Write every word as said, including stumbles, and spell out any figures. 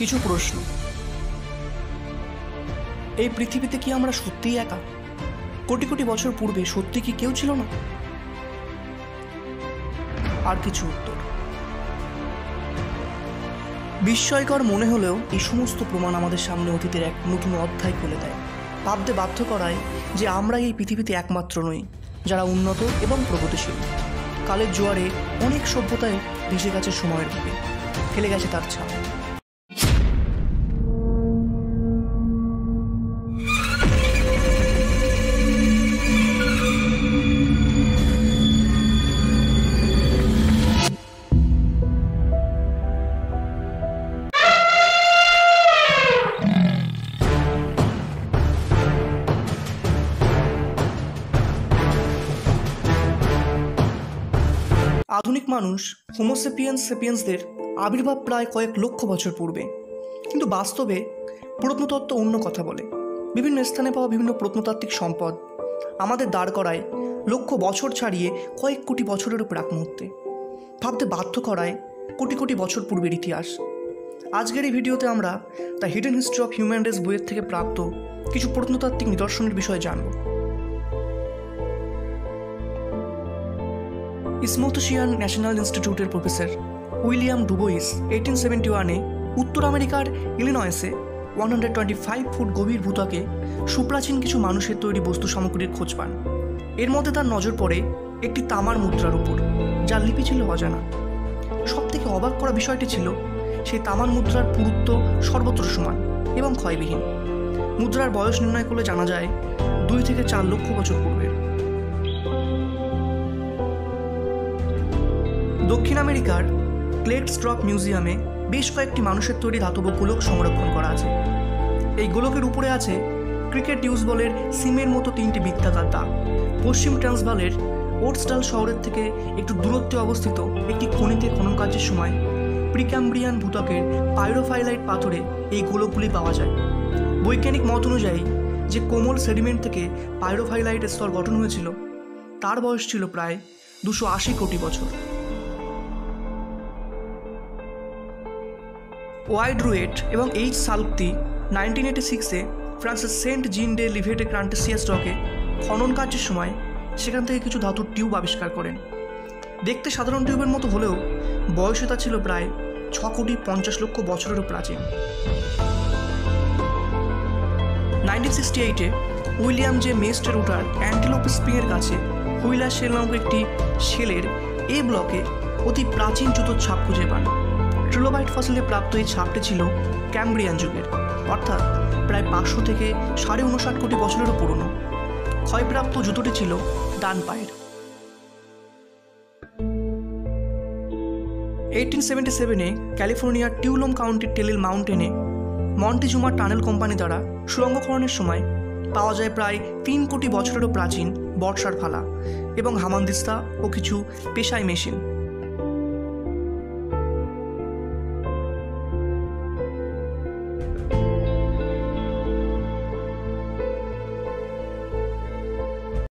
কিছু প্রশ্ন। এই পৃথিবীতে কি আমরা সত্যিই একা? কোটি কোটি বছর পূর্বে সত্যি কি কেউ ছিল না? আর কিছু উত্তর। বিস্ময়কর মনে হলেও এই সমস্ত প্রমাণ আমাদের সামনে অতীতের এক নতুন অধ্যায় খুলে দেয়, ভাবতে বাধ্য করায় যে আমরা এই পৃথিবীতে একমাত্র নই যারা উন্নত এবং প্রগতিশীল। কালের জোয়ারে অনেক সভ্যতায় ভেসে গেছে, সময়ের দিকে ফেলে গেছে তার ছাপ। আধুনিক মানুষ হোমোসেপিয়েন্স সেপিয়েন্সদের আবির্ভাব প্রায় কয়েক লক্ষ বছর পূর্বে, কিন্তু বাস্তবে প্রত্নতত্ত্ব অন্য কথা বলে। বিভিন্ন স্থানে পাওয়া বিভিন্ন প্রত্নতাত্ত্বিক সম্পদ আমাদের দাঁড় করায় লক্ষ বছর ছাড়িয়ে কয়েক কোটি বছরের প্রাক মুহূর্তে, ভাবতে বাধ্য করায় কোটি কোটি বছর পূর্বের ইতিহাস। আজকের এই ভিডিওতে আমরা the hidden history of human race বইয়ের থেকে প্রাপ্ত কিছু প্রত্নতাত্ত্বিক নিদর্শনের বিষয়ে জানব। স্মুথশিয়ান ন্যাশনাল ইনস্টিটিউটের professor William Dubois eighteen seventy ওয়ানে উত্তর আমেরিকার ইলিনয়েসে one hundred twenty five foot গভীর ভূত্বকে সুপ্রাচীন কিছু মানুষের তৈরি বস্তু সামগ্রীর খোঁজ পান। এর মধ্যে তার নজর পড়ে একটি তামার মুদ্রার উপর, যার লিপি ছিল অজানা। সবথেকে অবাক করা বিষয়টি ছিল সেই তামার মুদ্রার পুরুত্ব সর্বত্র সমান এবং ক্ষয়বিহীন। মুদ্রার বয়স নির্ণয় করলে জানা যায় দুই থেকে চার লক্ষ বছর পূর্বে। দক্ষিণ আমেরিকার ক্লেডস্ট্রপ মিউজিয়ামে বেশ কয়েকটি মানুষের তৈরি ধাতব গোলক সংরক্ষণ করা আছে। এই গোলকের উপরে আছে ক্রিকেট ডিউস বলের সিমের মতো তিনটি বৃত্তাকার দাগ। পশ্চিম ট্রান্সভালের ওটসডাল শহরের থেকে একটু দূরত্বে অবস্থিত একটি খনিতে খনন কার্যের সময় প্রিক্যাম্ব্রিয়ান ভূত্বকের পাইরোফাইলাইট পাথরে এই গোলকগুলি পাওয়া যায়। বৈজ্ঞানিক মত অনুযায়ী যে কোমল সেডিমেন্ট থেকে পাইরোফাইলাইট স্তর গঠন হয়েছিল তার বয়স ছিল প্রায় দুশো আশি কোটি বছর। ওয়াইড রুয়েট এবং এইচ সালক্তি নাইনটিন এইটি সিক্সে ফ্রান্সের সেন্ট জিন ডে লিভেটে ক্রান্টেসিয়াস রকে খনন কার্যের সময় সেখান থেকে কিছু ধাতুর টিউব আবিষ্কার করেন। দেখতে সাধারণ টিউবের মতো হলেও বয়সে তা ছিল প্রায় ছ কোটি পঞ্চাশ লক্ষ বছরেরও প্রাচীন। নাইনটিন সিক্সটি এইটে উইলিয়াম জে মেস্টের উটার অ্যান্টিলোপ স্প্রিংয়ের কাছে হুইলা শেল নামক একটি শেলের এ ব্লকে অতি প্রাচীন জুতোর ছাপ খুঁজে পান। ট্রিলোবাইট ফসিলে প্রাপ্ত এই ছাপটি ছিল ক্যাম্ব্রিয়ান যুগের, অর্থাৎ প্রায় পাঁচশো থেকে সাড়ে উনষাট কোটি বছরেরও পুরনো। ক্ষয়প্রাপ্ত জুতোটি ছিল ডান পায়ের। এইটিন সেভেন্টি সেভেনে ক্যালিফোর্নিয়ার টিউলম কাউন্টির টেলিল মাউন্টেনে মন্টিজুমার টানেল কোম্পানি দ্বারা সুড়ঙ্গ খননের সময় পাওয়া যায় প্রায় তিন কোটি বছরেরও প্রাচীন বর্ষার ফালা এবং হামানদিস্তা ও কিছু পেশাই মেশিন।